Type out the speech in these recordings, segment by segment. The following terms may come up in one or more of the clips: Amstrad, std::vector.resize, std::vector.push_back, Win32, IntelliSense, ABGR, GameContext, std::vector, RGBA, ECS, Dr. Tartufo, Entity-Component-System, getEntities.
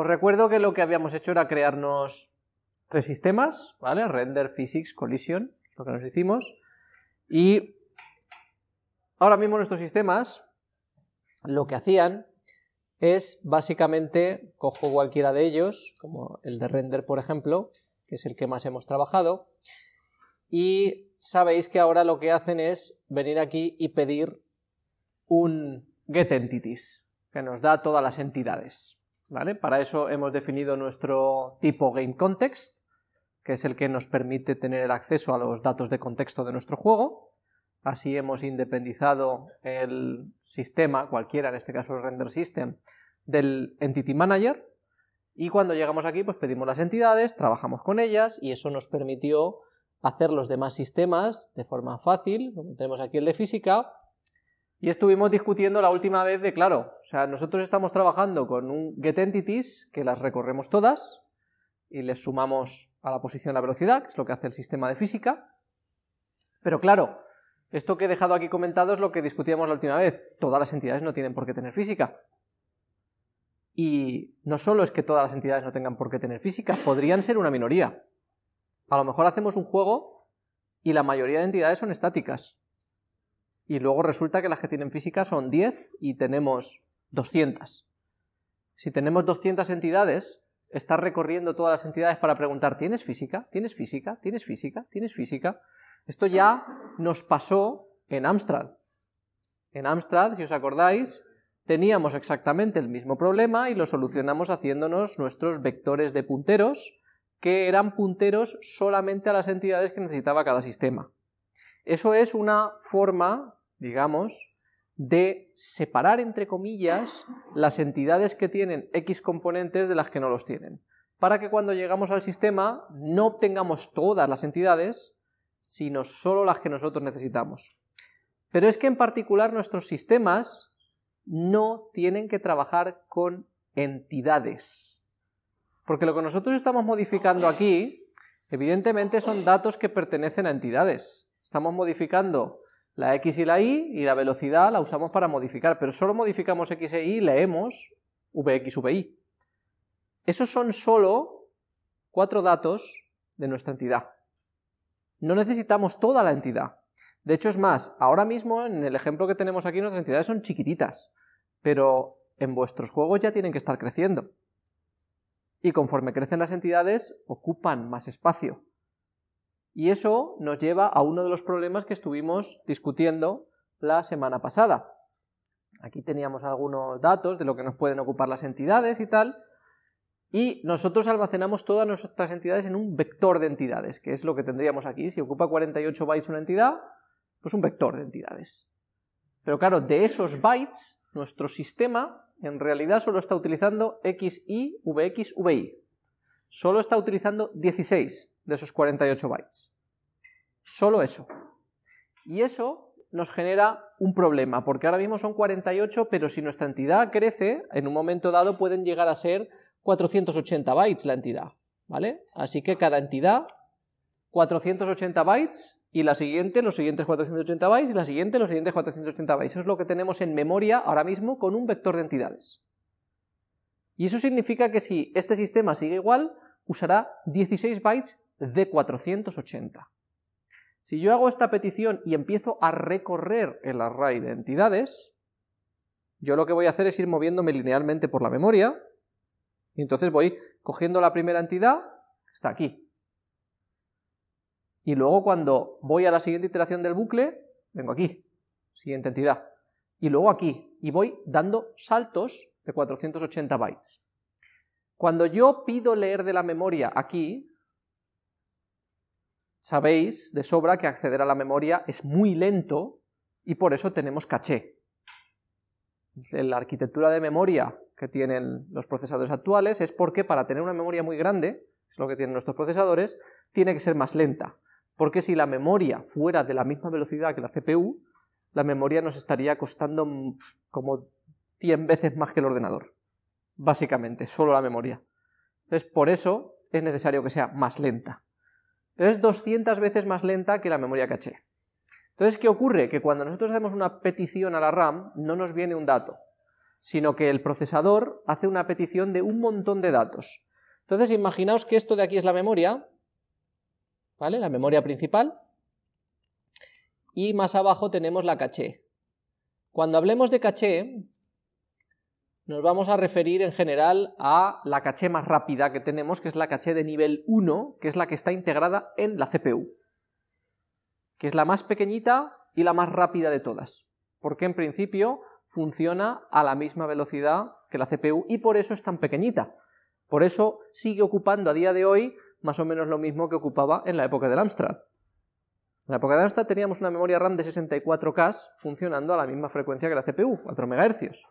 Os recuerdo que lo que habíamos hecho era crearnos tres sistemas, ¿vale? Render, Physics, Collision, lo que nos hicimos. Y ahora mismo nuestros sistemas lo que hacían es básicamente, cojo cualquiera de ellos, como el de render por ejemplo, que es el que más hemos trabajado, y sabéis que ahora lo que hacen es venir aquí y pedir un getEntities, que nos da todas las entidades, ¿vale? Para eso hemos definido nuestro tipo GameContext, que es el que nos permite tener el acceso a los datos de contexto de nuestro juego. Así hemos independizado el sistema, cualquiera, en este caso el Render System, del Entity Manager, y cuando llegamos aquí pues pedimos las entidades, trabajamos con ellas, y eso nos permitió hacer los demás sistemas de forma fácil, como tenemos aquí el de física, y estuvimos discutiendo la última vez de, claro, o sea, nosotros estamos trabajando con un getEntities, que las recorremos todas, y les sumamos a la posición la velocidad, que es lo que hace el sistema de física, pero claro, esto que he dejado aquí comentado es lo que discutíamos la última vez. Todas las entidades no tienen por qué tener física. Y no solo es que todas las entidades no tengan por qué tener física, podrían ser una minoría. A lo mejor hacemos un juego y la mayoría de entidades son estáticas. Y luego resulta que las que tienen física son 10 y tenemos 200. Si tenemos 200 entidades, estás recorriendo todas las entidades para preguntar, ¿tienes física? ¿Tienes física? ¿Tienes física? ¿Tienes física? Esto ya nos pasó en Amstrad. En Amstrad, si os acordáis, teníamos exactamente el mismo problema y lo solucionamos haciéndonos nuestros vectores de punteros, que eran punteros solamente a las entidades que necesitaba cada sistema. Eso es una forma, digamos, de separar, entre comillas, las entidades que tienen X componentes de las que no los tienen, para que cuando llegamos al sistema no obtengamos todas las entidades, sino solo las que nosotros necesitamos. Pero es que en particular nuestros sistemas no tienen que trabajar con entidades, porque lo que nosotros estamos modificando aquí, evidentemente son datos que pertenecen a entidades. Estamos modificando la X y la Y, y la velocidad la usamos para modificar, pero solo modificamos X e Y y leemos VX, VY. Esos son solo 4 datos de nuestra entidad. No necesitamos toda la entidad. De hecho, es más, ahora mismo en el ejemplo que tenemos aquí nuestras entidades son chiquititas, pero en vuestros juegos ya tienen que estar creciendo. Y conforme crecen las entidades, ocupan más espacio. Y eso nos lleva a uno de los problemas que estuvimos discutiendo la semana pasada. Aquí teníamos algunos datos de lo que nos pueden ocupar las entidades y tal, y nosotros almacenamos todas nuestras entidades en un vector de entidades, que es lo que tendríamos aquí. Si ocupa 48 bytes una entidad, pues un vector de entidades. Pero claro, de esos bytes, nuestro sistema en realidad solo está utilizando XY, VX, VY. Solo está utilizando 16 de esos 48 bytes. Solo eso. Y eso nos genera un problema, porque ahora mismo son 48, pero si nuestra entidad crece, en un momento dado pueden llegar a ser 480 bytes la entidad, ¿vale? Así que cada entidad, 480 bytes, y la siguiente, los siguientes 480 bytes, y la siguiente, los siguientes 480 bytes. Eso es lo que tenemos en memoria ahora mismo con un vector de entidades. Y eso significa que si este sistema sigue igual, usará 16 bytes de 480. Si yo hago esta petición y empiezo a recorrer el array de entidades, yo lo que voy a hacer es ir moviéndome linealmente por la memoria, y entonces voy cogiendo la primera entidad, está aquí. Y luego cuando voy a la siguiente iteración del bucle, vengo aquí, siguiente entidad, y luego aquí, y voy dando saltos de 480 bytes. Cuando yo pido leer de la memoria aquí, sabéis de sobra que acceder a la memoria es muy lento y por eso tenemos caché. La arquitectura de memoria que tienen los procesadores actuales es porque para tener una memoria muy grande, es lo que tienen nuestros procesadores, tiene que ser más lenta, porque si la memoria fuera de la misma velocidad que la CPU, la memoria nos estaría costando como 100 veces más que el ordenador, básicamente, solo la memoria. Entonces, por eso es necesario que sea más lenta. Es 200 veces más lenta que la memoria caché. Entonces, ¿qué ocurre? Que cuando nosotros hacemos una petición a la RAM, no nos viene un dato, sino que el procesador hace una petición de un montón de datos. Entonces imaginaos que esto de aquí es la memoria, ¿vale? La memoria principal, y más abajo tenemos la caché. Cuando hablemos de caché, nos vamos a referir en general a la caché más rápida que tenemos, que es la caché de nivel 1, que es la que está integrada en la CPU, que es la más pequeñita y la más rápida de todas, porque en principio funciona a la misma velocidad que la CPU y por eso es tan pequeñita. Por eso sigue ocupando a día de hoy más o menos lo mismo que ocupaba en la época del Amstrad. En la época del Amstrad teníamos una memoria RAM de 64K funcionando a la misma frecuencia que la CPU, 4 MHz.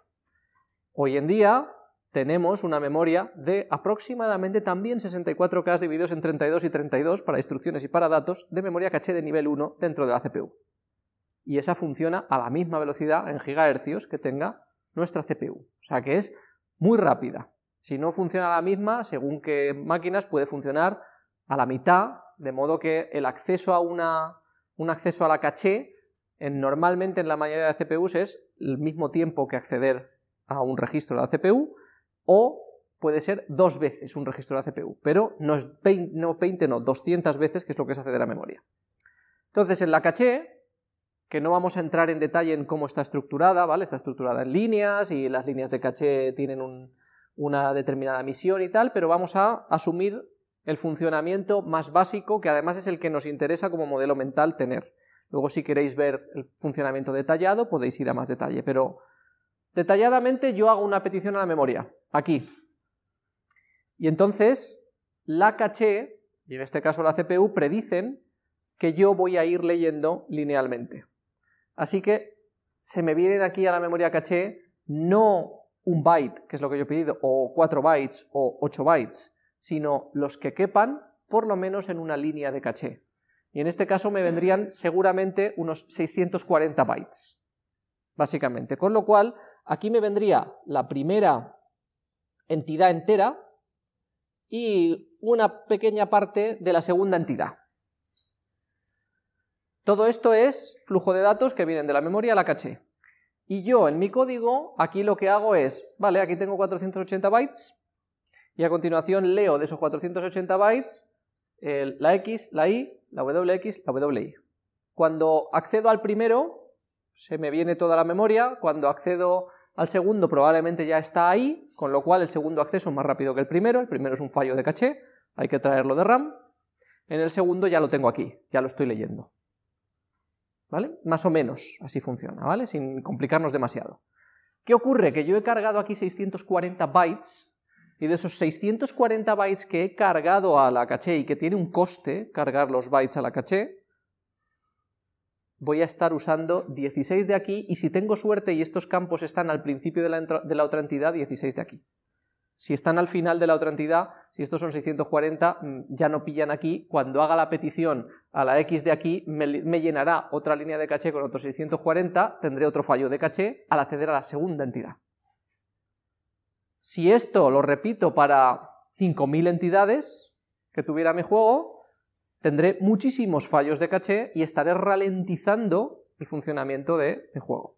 Hoy en día tenemos una memoria de aproximadamente también 64K divididos en 32 y 32 para instrucciones y para datos de memoria caché de nivel 1 dentro de la CPU. Y esa funciona a la misma velocidad en gigahercios que tenga nuestra CPU. O sea que es muy rápida. Si no funciona a la misma, según qué máquinas puede funcionar a la mitad, de modo que el acceso a un acceso a la caché normalmente en la mayoría de CPUs es el mismo tiempo que acceder a un registro de la CPU, o puede ser 2 veces un registro de la CPU, pero no es 200 veces, que es lo que es acceder a memoria. Entonces en la caché, que no vamos a entrar en detalle en cómo está estructurada, ¿vale? Está estructurada en líneas y las líneas de caché tienen una determinada misión y tal, pero vamos a asumir el funcionamiento más básico, que además es el que nos interesa como modelo mental tener. Luego si queréis ver el funcionamiento detallado podéis ir a más detalle, pero detalladamente yo hago una petición a la memoria, aquí. Y entonces la caché, y en este caso la CPU, predicen que yo voy a ir leyendo linealmente. Así que se me vienen aquí a la memoria caché no 1 byte, que es lo que yo he pedido, o 4 bytes, o 8 bytes, sino los que quepan por lo menos en una línea de caché. Y en este caso me vendrían seguramente unos 640 bytes, básicamente. Con lo cual, aquí me vendría la primera entidad entera y una pequeña parte de la segunda entidad. Todo esto es flujo de datos que vienen de la memoria a la caché. Y yo en mi código, aquí lo que hago es, vale, aquí tengo 480 bytes, y a continuación leo de esos 480 bytes la X, la Y, la WX, la WI. Cuando accedo al primero, se me viene toda la memoria, cuando accedo al segundo probablemente ya está ahí, con lo cual el segundo acceso es más rápido que el primero es un fallo de caché, hay que traerlo de RAM, en el segundo ya lo tengo aquí, ya lo estoy leyendo. ¿Vale? Más o menos así funciona, ¿vale? Sin complicarnos demasiado. ¿Qué ocurre? Que yo he cargado aquí 640 bytes, y de esos 640 bytes que he cargado a la caché, y que tiene un coste cargar los bytes a la caché, voy a estar usando 16 de aquí, y si tengo suerte y estos campos están al principio de la otra entidad, 16 de aquí. Si están al final de la otra entidad, si estos son 640, ya no pillan aquí, cuando haga la petición a la X de aquí, me llenará otra línea de caché con otros 640, tendré otro fallo de caché al acceder a la segunda entidad. Si esto lo repito para 5000 entidades que tuviera mi juego, tendré muchísimos fallos de caché y estaré ralentizando el funcionamiento de mi juego.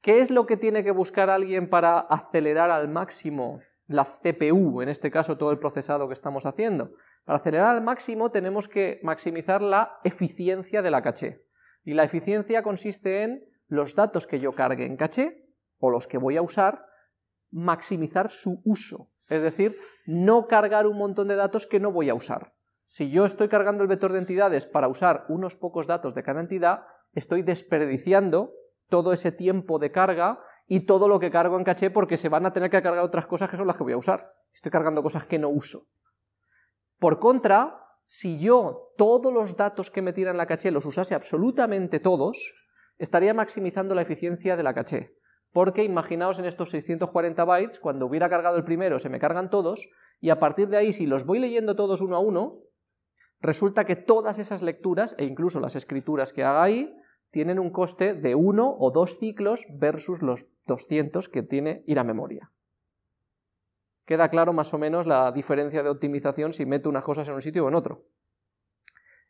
¿Qué es lo que tiene que buscar alguien para acelerar al máximo la CPU, en este caso todo el procesado que estamos haciendo? Para acelerar al máximo tenemos que maximizar la eficiencia de la caché. Y la eficiencia consiste en los datos que yo cargue en caché, o los que voy a usar, maximizar su uso. Es decir, no cargar un montón de datos que no voy a usar. Si yo estoy cargando el vector de entidades para usar unos pocos datos de cada entidad, estoy desperdiciando todo ese tiempo de carga y todo lo que cargo en caché, porque se van a tener que cargar otras cosas que son las que voy a usar. Estoy cargando cosas que no uso. Por contra, si yo todos los datos que me tiran la caché los usase absolutamente todos, estaría maximizando la eficiencia de la caché. Porque imaginaos en estos 640 bytes, cuando hubiera cargado el primero se me cargan todos, y a partir de ahí si los voy leyendo todos uno a uno, resulta que todas esas lecturas, e incluso las escrituras que haga ahí, tienen un coste de 1 o 2 ciclos versus los 200 que tiene ir a memoria. Queda claro más o menos la diferencia de optimización si meto unas cosas en un sitio o en otro.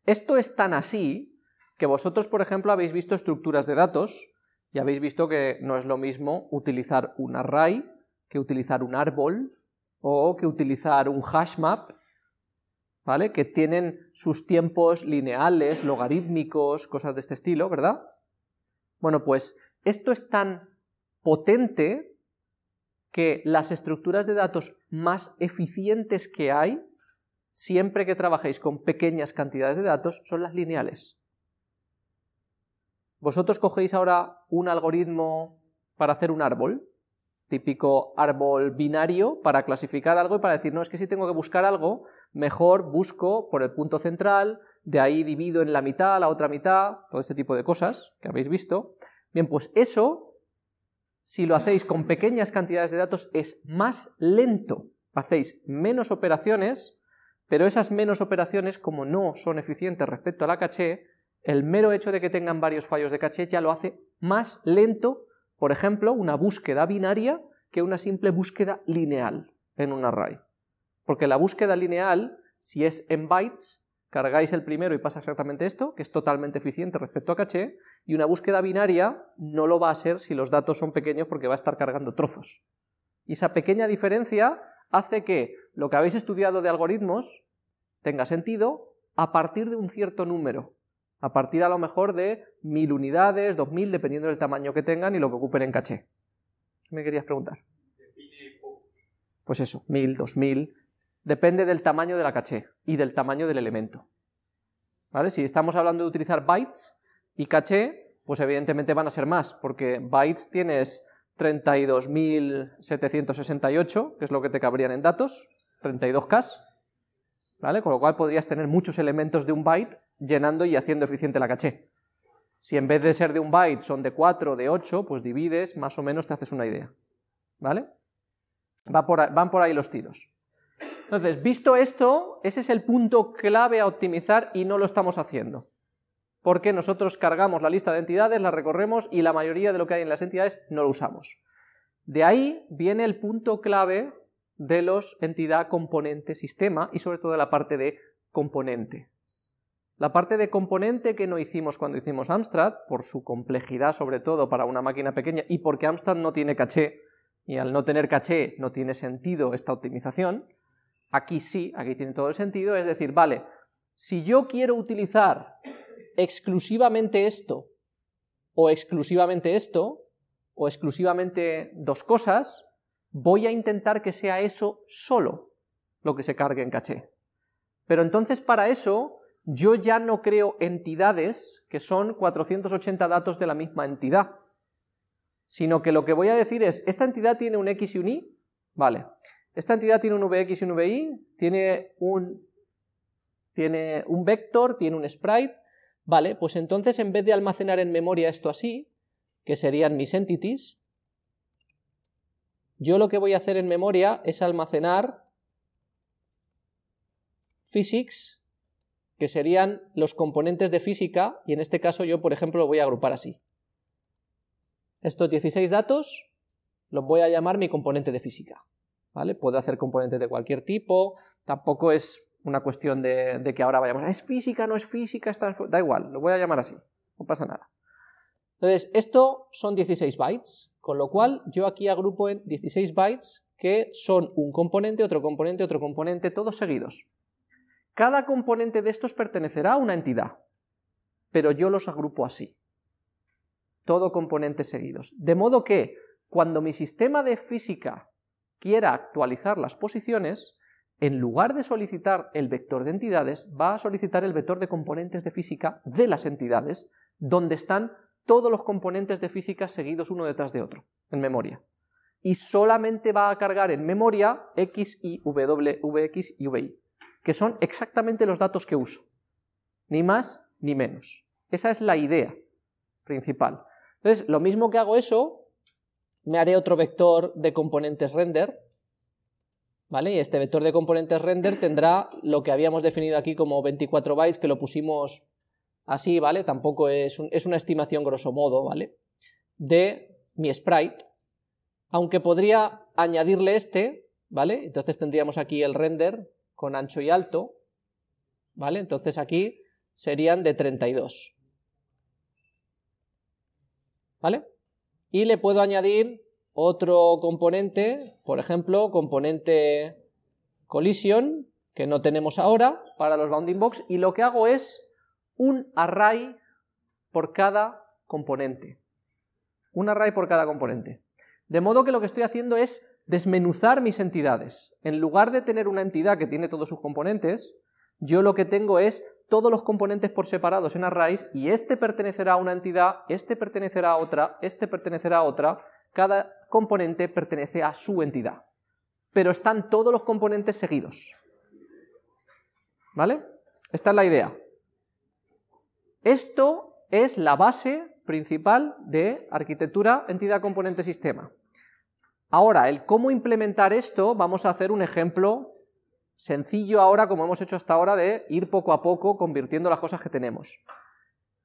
Esto es tan así que vosotros, por ejemplo, habéis visto estructuras de datos Ya habéis visto que no es lo mismo utilizar un array que utilizar un árbol o que utilizar un hash map, ¿vale? Que tienen sus tiempos lineales, logarítmicos, cosas de este estilo, ¿verdad? Bueno, pues esto es tan potente que las estructuras de datos más eficientes que hay, siempre que trabajéis con pequeñas cantidades de datos, son las lineales. Vosotros cogéis ahora un algoritmo para hacer un árbol, típico árbol binario, para clasificar algo y para decir, no, es que si tengo que buscar algo, mejor busco por el punto central, de ahí divido en la mitad, la otra mitad, todo este tipo de cosas que habéis visto. Bien, pues eso, si lo hacéis con pequeñas cantidades de datos, es más lento. Hacéis menos operaciones, pero esas menos operaciones, como no son eficientes respecto a la caché, el mero hecho de que tengan varios fallos de caché ya lo hace más lento. Por ejemplo, una búsqueda binaria que una simple búsqueda lineal en un array. Porque la búsqueda lineal, si es en bytes, cargáis el primero y pasa exactamente esto, que es totalmente eficiente respecto a caché, y una búsqueda binaria no lo va a ser si los datos son pequeños porque va a estar cargando trozos. Y esa pequeña diferencia hace que lo que habéis estudiado de algoritmos tenga sentido a partir de un cierto número. A partir a lo mejor de 1000 unidades, 2000, dependiendo del tamaño que tengan y lo que ocupen en caché. ¿Me querías preguntar? Pues eso, 1000, 2000, depende del tamaño de la caché y del tamaño del elemento. ¿Vale? Si estamos hablando de utilizar bytes y caché, pues evidentemente van a ser más, porque bytes tienes 32.768, que es lo que te cabrían en datos, 32K, ¿vale? Con lo cual podrías tener muchos elementos de un byte llenando y haciendo eficiente la caché. Si en vez de ser de un byte son de 4, de 8, pues divides, más o menos te haces una idea, ¿vale? Van por ahí los tiros. Entonces, visto esto, ese es el punto clave a optimizar y no lo estamos haciendo. Porque nosotros cargamos la lista de entidades, la recorremos y la mayoría de lo que hay en las entidades no lo usamos. De ahí viene el punto clave de los entidad, componente, sistema y sobre todo de la parte de componente. La parte de componente que no hicimos cuando hicimos Amstrad, por su complejidad sobre todo para una máquina pequeña y porque Amstrad no tiene caché, y al no tener caché no tiene sentido esta optimización, aquí sí, aquí tiene todo el sentido, es decir, vale, si yo quiero utilizar exclusivamente esto, o exclusivamente esto, o exclusivamente dos cosas, voy a intentar que sea eso solo lo que se cargue en caché. Pero entonces para eso yo ya no creo entidades, que son 480 datos de la misma entidad, sino que lo que voy a decir es, esta entidad tiene un X y un Y, vale, esta entidad tiene un VX y un VY, tiene un vector, tiene un sprite, vale, pues entonces en vez de almacenar en memoria esto así, que serían mis entities, yo lo que voy a hacer en memoria es almacenar physics, que serían los componentes de física, y en este caso yo, por ejemplo, lo voy a agrupar así. Estos 16 datos los voy a llamar mi componente de física, ¿vale? Puedo hacer componentes de cualquier tipo, tampoco es una cuestión de que ahora vayamos, es física, no es física, es da igual, lo voy a llamar así, no pasa nada. Entonces, esto son 16 bytes, con lo cual yo aquí agrupo en 16 bytes, que son un componente, otro componente, otro componente, todos seguidos. Cada componente de estos pertenecerá a una entidad, pero yo los agrupo así, todo componentes seguidos. De modo que, cuando mi sistema de física quiera actualizar las posiciones, en lugar de solicitar el vector de entidades, va a solicitar el vector de componentes de física de las entidades, donde están todos los componentes de física seguidos uno detrás de otro, en memoria. Y solamente va a cargar en memoria X, Y, W, VX y VY. Que son exactamente los datos que uso, ni más ni menos. Esa es la idea principal. Entonces, lo mismo que hago eso, me haré otro vector de componentes render, ¿vale? Y este vector de componentes render tendrá lo que habíamos definido aquí como 24 bytes, que lo pusimos así, ¿vale? Tampoco es una estimación grosso modo, ¿vale? De mi sprite, aunque podría añadirle este, ¿vale? Entonces tendríamos aquí el render con ancho y alto, ¿vale? Entonces aquí serían de 32, ¿vale? y le puedo añadir otro componente, por ejemplo, componente collision, que no tenemos ahora para los bounding box, y lo que hago es un array por cada componente. Un array por cada componente. De modo que lo que estoy haciendo es desmenuzar mis entidades. En lugar de tener una entidad que tiene todos sus componentes, yo lo que tengo es todos los componentes por separados en arrays, y este pertenecerá a una entidad, este pertenecerá a otra, este pertenecerá a otra. Cada componente pertenece a su entidad, pero están todos los componentes seguidos. ¿Vale? Esta es la idea. Esto es la base principal de arquitectura entidad-componente-sistema. Ahora, el cómo implementar esto, vamos a hacer un ejemplo sencillo ahora, como hemos hecho hasta ahora, de ir poco a poco convirtiendo las cosas que tenemos.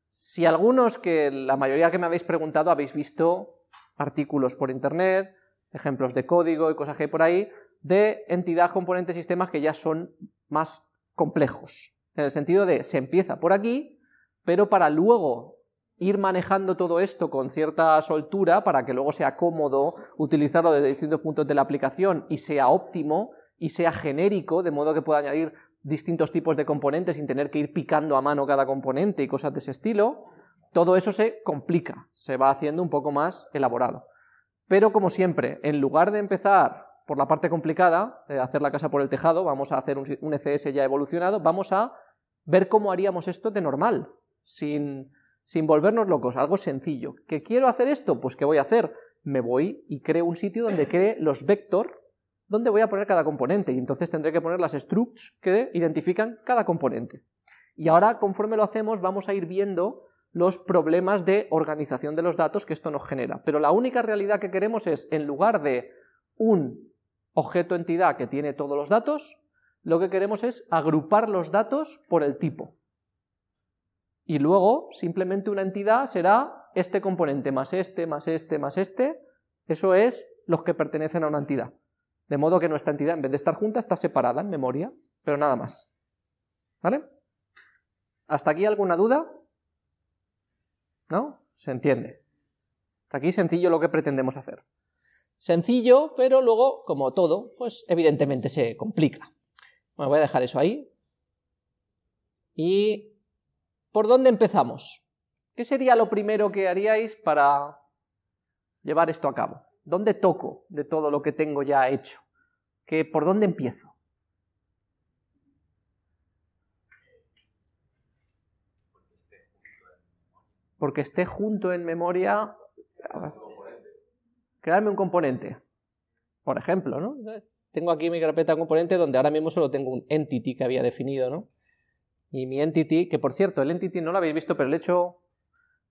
Si algunos, que la mayoría que me habéis preguntado, habéis visto artículos por internet, ejemplos de código y cosas que hay por ahí, de entidad, componentes, sistemas que ya son más complejos, en el sentido de se empieza por aquí, pero para luego ir manejando todo esto con cierta soltura, para que luego sea cómodo utilizarlo desde distintos puntos de la aplicación y sea óptimo y sea genérico, de modo que pueda añadir distintos tipos de componentes sin tener que ir picando a mano cada componente y cosas de ese estilo. Todo eso se complica, se va haciendo un poco más elaborado. Pero como siempre, en lugar de empezar por la parte complicada, hacer la casa por el tejado, vamos a hacer un ECS ya evolucionado, vamos a ver cómo haríamos esto de normal, sin volvernos locos, algo sencillo. ¿Qué quiero hacer esto? Pues ¿qué voy a hacer? Me voy y creo un sitio donde cree los vectors, donde voy a poner cada componente, y entonces tendré que poner las structs que identifican cada componente. Y ahora, conforme lo hacemos, vamos a ir viendo los problemas de organización de los datos que esto nos genera. Pero la única realidad que queremos es, en lugar de un objeto entidad que tiene todos los datos, lo que queremos es agrupar los datos por el tipo. Y luego, simplemente una entidad será este componente, más este, más este, más este. Eso es los que pertenecen a una entidad. De modo que nuestra entidad, en vez de estar junta, está separada en memoria, pero nada más. ¿Vale? ¿Hasta aquí alguna duda? ¿No? Se entiende. Hasta aquí sencillo lo que pretendemos hacer. Sencillo, pero luego, como todo, pues evidentemente se complica. Bueno, voy a dejar eso ahí. Y ¿por dónde empezamos? ¿Qué sería lo primero que haríais para llevar esto a cabo? ¿Dónde toco de todo lo que tengo ya hecho? ¿Por dónde empiezo? Porque esté junto en memoria. Crearme un componente. Por ejemplo, ¿no? Tengo aquí mi carpeta componente donde ahora mismo solo tengo un entity que había definido, ¿no? Y mi entity, que por cierto, el entity no lo habéis visto, pero le he hecho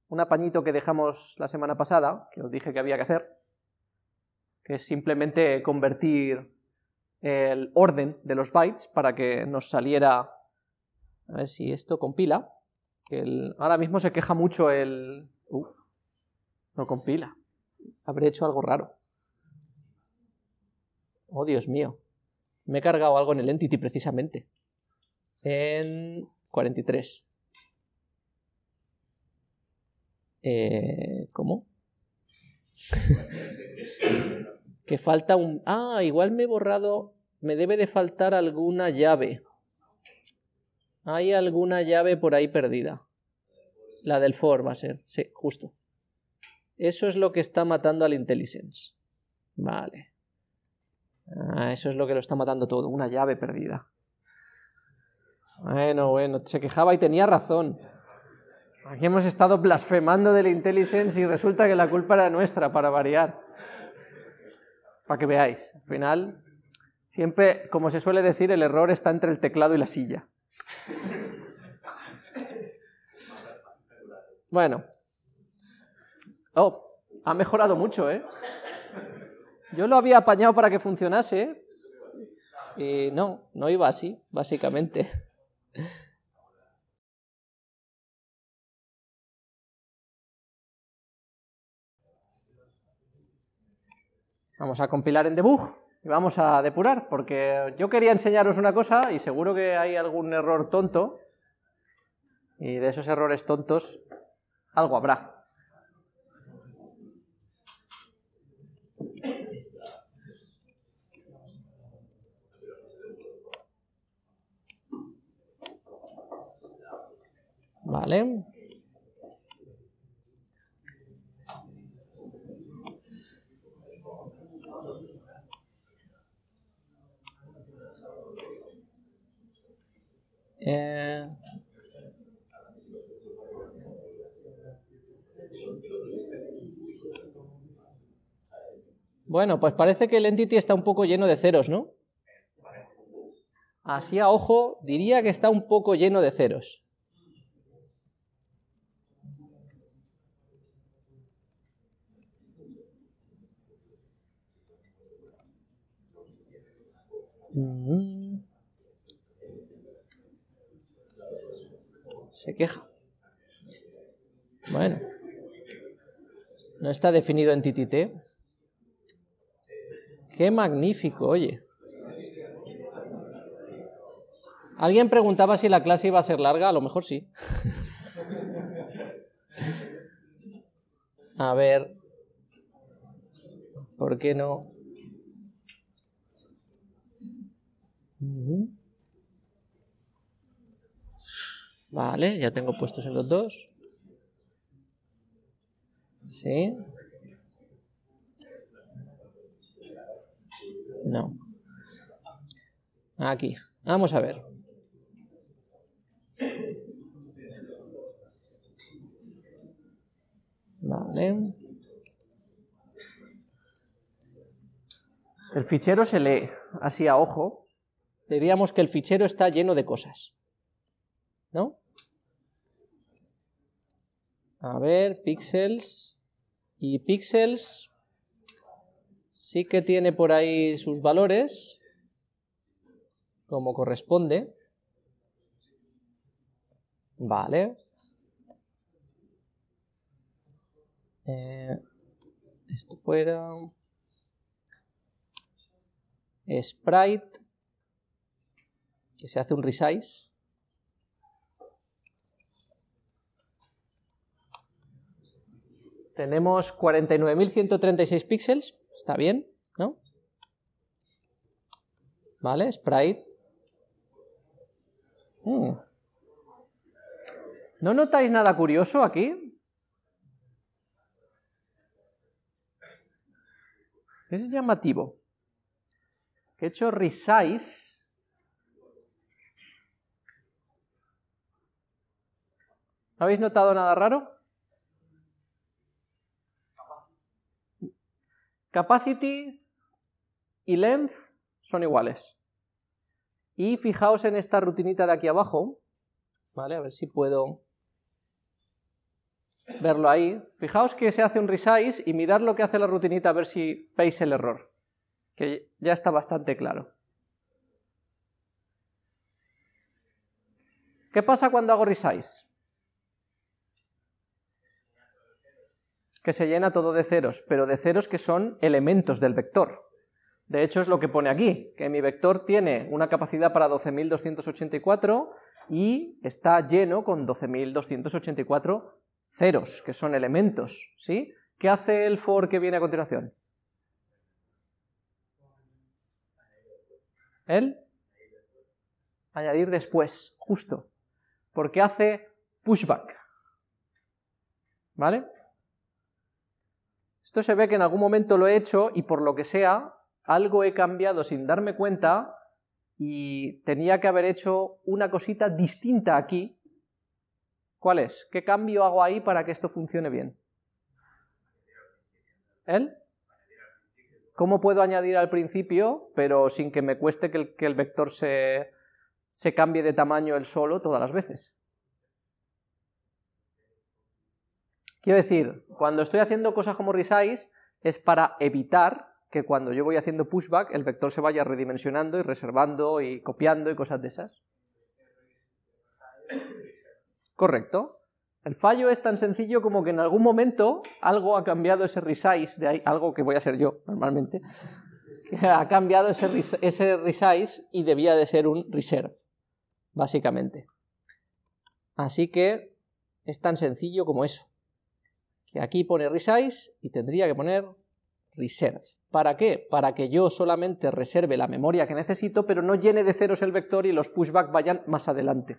un apañito que dejamos la semana pasada, que os dije que había que hacer, que es simplemente convertir el orden de los bytes para que nos saliera, a ver si esto compila, ahora mismo se queja mucho el... no compila, habré hecho algo raro. Oh, Dios mío, me he cargado algo en el entity precisamente. En 43. ¿Cómo? Que falta un... Ah, igual me he borrado... Me debe de faltar alguna llave. Hay alguna llave por ahí perdida. La del for va a ser. Sí, justo. Eso es lo que está matando al intelligence. Vale. Ah, eso es lo que lo está matando todo. Una llave perdida. Bueno, se quejaba y tenía razón. Aquí hemos estado blasfemando del IntelliSense y resulta que la culpa era nuestra, para variar. Para que veáis, al final, siempre, como se suele decir, el error está entre el teclado y la silla. Bueno. Oh, ha mejorado mucho, ¿eh? Yo lo había apañado para que funcionase, y no iba así, básicamente. Vamos a compilar en debug y vamos a depurar, porque yo quería enseñaros una cosa y seguro que hay algún error tonto, y de esos errores tontos algo habrá. ¿vale? Bueno, pues parece que el entity está un poco lleno de ceros, ¿no? Así a ojo, diría que está un poco lleno de ceros. Se queja. Bueno. No está definido entity T. ¡Qué magnífico, oye! Alguien preguntaba si la clase iba a ser larga, a lo mejor sí. A ver... ¿Por qué no? Vale, ya tengo puestos en los dos. Sí. No. Aquí. Vamos a ver. Vale. El fichero se lee así a ojo. Diríamos que el fichero está lleno de cosas, ¿no? A ver, píxeles. Y píxeles sí que tiene por ahí sus valores, como corresponde. Vale. Esto fuera. Sprite. Que se hace un resize. Tenemos 49.136 píxeles, está bien, ¿no? Vale, sprite. ¿No notáis nada curioso aquí? Es llamativo. Que he hecho resize. ¿No habéis notado nada raro? Capacity y length son iguales. Y fijaos en esta rutinita de aquí abajo, ¿vale? A ver si puedo verlo ahí. Fijaos que se hace un resize y mirad lo que hace la rutinita a ver si veis el error, que ya está bastante claro. ¿Qué pasa cuando hago resize? Que se llena todo de ceros, pero de ceros que son elementos del vector. De hecho es lo que pone aquí, que mi vector tiene una capacidad para 12.284 y está lleno con 12.284 ceros, que son elementos, ¿sí? ¿Qué hace el for que viene a continuación? ¿El? Añadir después, justo, porque hace pushback, ¿vale? Esto se ve que en algún momento lo he hecho y por lo que sea, algo he cambiado sin darme cuenta y tenía que haber hecho una cosita distinta aquí. ¿Cuál es? ¿Qué cambio hago ahí para que esto funcione bien? ¿El? ¿Cómo puedo añadir al principio, pero sin que me cueste que el vector se cambie de tamaño él solo todas las veces? Quiero decir, cuando estoy haciendo cosas como resize, es para evitar que cuando yo voy haciendo pushback, el vector se vaya redimensionando y reservando y copiando y cosas de esas. Correcto. El fallo es tan sencillo como que en algún momento algo ha cambiado ese resize, de ahí, algo que voy a hacer yo normalmente, que ha cambiado ese resize y debía de ser un reserve, básicamente. Así que es tan sencillo como eso. Que aquí pone resize y tendría que poner reserve. ¿Para qué? Para que yo solamente reserve la memoria que necesito, pero no llene de ceros el vector y los pushback vayan más adelante,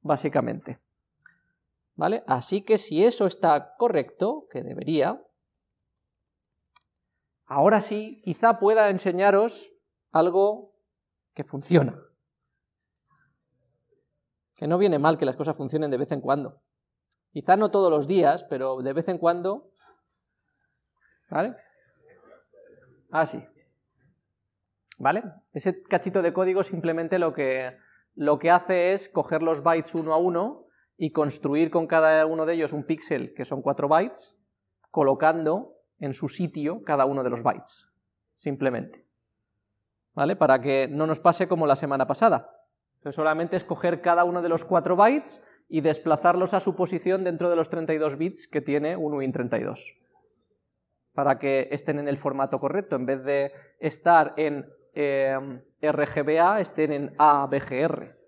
básicamente. ¿vale? Así que si eso está correcto, que debería, ahora sí, quizá pueda enseñaros algo que funciona. Que no viene mal que las cosas funcionen de vez en cuando. Quizá no todos los días, pero de vez en cuando, ¿vale? Así. ¿Vale? Ese cachito de código simplemente lo que hace es coger los bytes uno a uno y construir con cada uno de ellos un píxel, que son 4 bytes, colocando en su sitio cada uno de los bytes, simplemente. ¿Vale? Para que no nos pase como la semana pasada. Entonces solamente es coger cada uno de los 4 bytes y desplazarlos a su posición dentro de los 32 bits que tiene un Win32. Para que estén en el formato correcto, en vez de estar en RGBA, estén en ABGR.